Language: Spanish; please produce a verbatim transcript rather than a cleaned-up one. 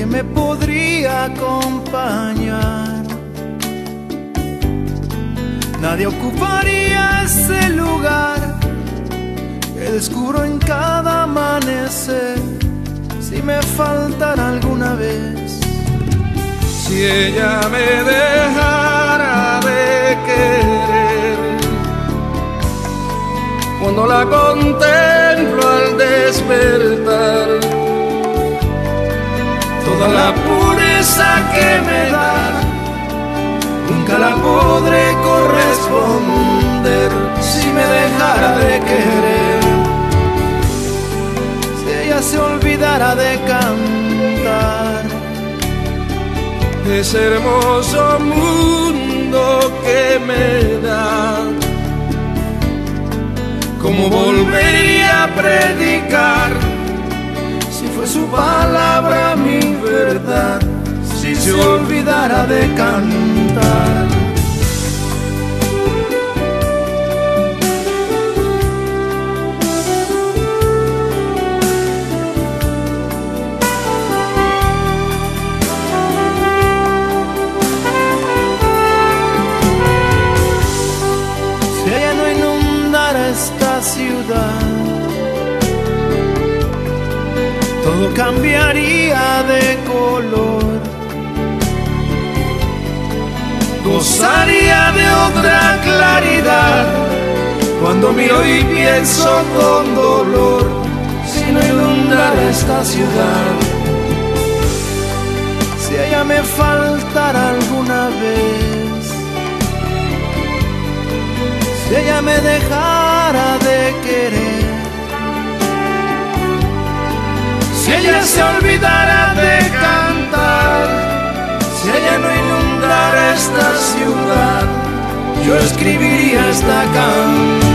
nadie me podría acompañar, nadie ocuparía ese lugar que descubro en cada amanecer. Si me faltara alguna vez, si ella me dejara de querer, cuando la contemplo al despertar, toda la pureza que me da nunca la podré corresponder. Si me dejara de querer, si ella se olvidara de cantar, ese hermoso mundo que me da, ¿cómo volvería a predicar si fue su palabra mi verdad? Si se olvidara de cantar. Si ella no inundara esta ciudad, todo cambiaría de color. Gozaría de otra claridad cuando miro y pienso con dolor. Si no inundara esta ciudad, si ella me faltara alguna vez, si ella me dejara de querer, si ella se olvidara de cantar, si ella no inundara esta ciudad, yo escribiría esta canción.